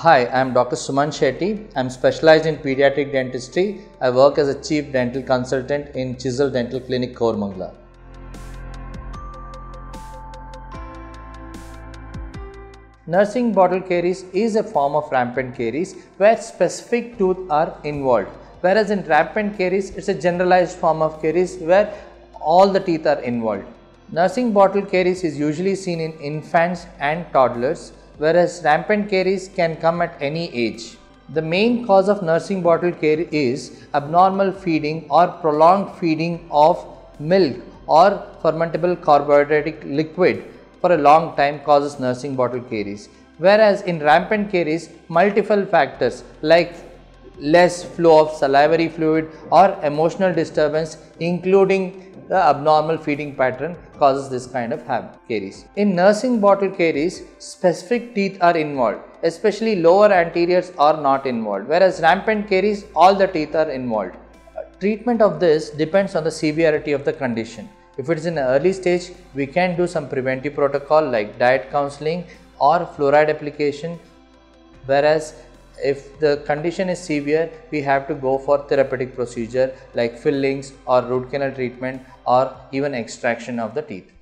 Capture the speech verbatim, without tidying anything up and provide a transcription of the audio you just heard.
Hi, I am Doctor Suman Shetty. I am specialized in pediatric dentistry. I work as a chief dental consultant in Chisel Dental Clinic, Koramangala. Nursing bottle caries is a form of rampant caries where specific tooth are involved. Whereas in rampant caries, it's a generalized form of caries where all the teeth are involved. Nursing bottle caries is usually seen in infants and toddlers, whereas rampant caries can come at any age. The main cause of nursing bottle caries is abnormal feeding or prolonged feeding of milk or fermentable carbohydratic liquid for a long time causes nursing bottle caries. Whereas in rampant caries, multiple factors like less flow of salivary fluid or emotional disturbance, including the abnormal feeding pattern, causes this kind of caries. In nursing bottle caries, specific teeth are involved, especially lower anteriors are not involved, whereas rampant caries, all the teeth are involved. Treatment of this depends on the severity of the condition. If it is in an early stage, we can do some preventive protocol like diet counseling or fluoride application, whereas if the condition is severe, we have to go for therapeutic procedure like fillings or root canal treatment or even extraction of the teeth.